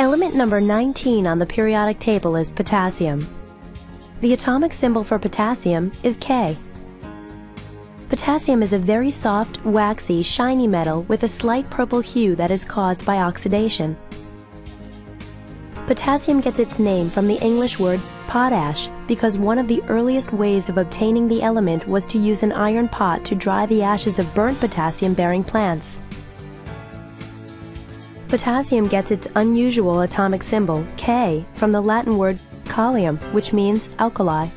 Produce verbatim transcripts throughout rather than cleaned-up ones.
Element number nineteen on the periodic table is potassium. The atomic symbol for potassium is K. Potassium is a very soft, waxy, shiny metal with a slight purple hue that is caused by oxidation. Potassium gets its name from the English word potash because one of the earliest ways of obtaining the element was to use an iron pot to dry the ashes of burnt potassium-bearing plants. Potassium gets its unusual atomic symbol, K, from the Latin word kalium, which means alkali.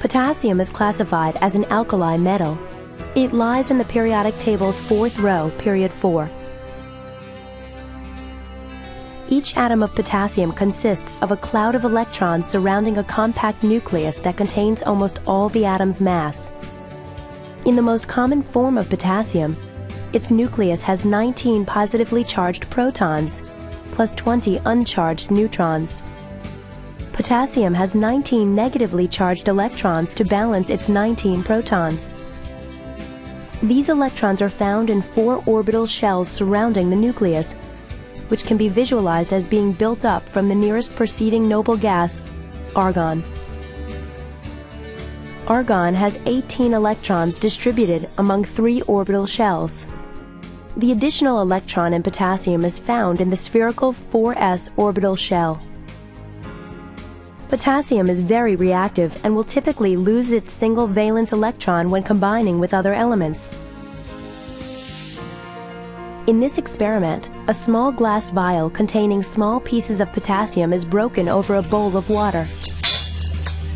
Potassium is classified as an alkali metal. It lies in the periodic table's fourth row, period four. Each atom of potassium consists of a cloud of electrons surrounding a compact nucleus that contains almost all the atom's mass. In the most common form of potassium, its nucleus has nineteen positively charged protons, plus twenty uncharged neutrons. Potassium has nineteen negatively charged electrons to balance its nineteen protons. These electrons are found in four orbital shells surrounding the nucleus, which can be visualized as being built up from the nearest preceding noble gas, argon. Argon has eighteen electrons distributed among three orbital shells. The additional electron in potassium is found in the spherical four s orbital shell. Potassium is very reactive and will typically lose its single valence electron when combining with other elements. In this experiment, a small glass vial containing small pieces of potassium is broken over a bowl of water.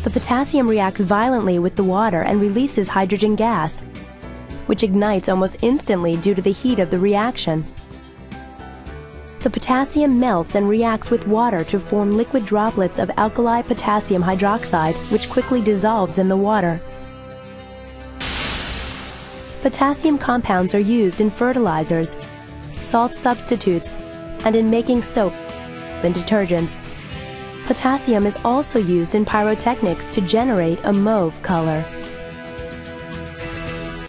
The potassium reacts violently with the water and releases hydrogen gas, which ignites almost instantly due to the heat of the reaction. The potassium melts and reacts with water to form liquid droplets of alkali potassium hydroxide, which quickly dissolves in the water. Potassium compounds are used in fertilizers, salt substitutes, and in making soap and detergents. Potassium is also used in pyrotechnics to generate a mauve color.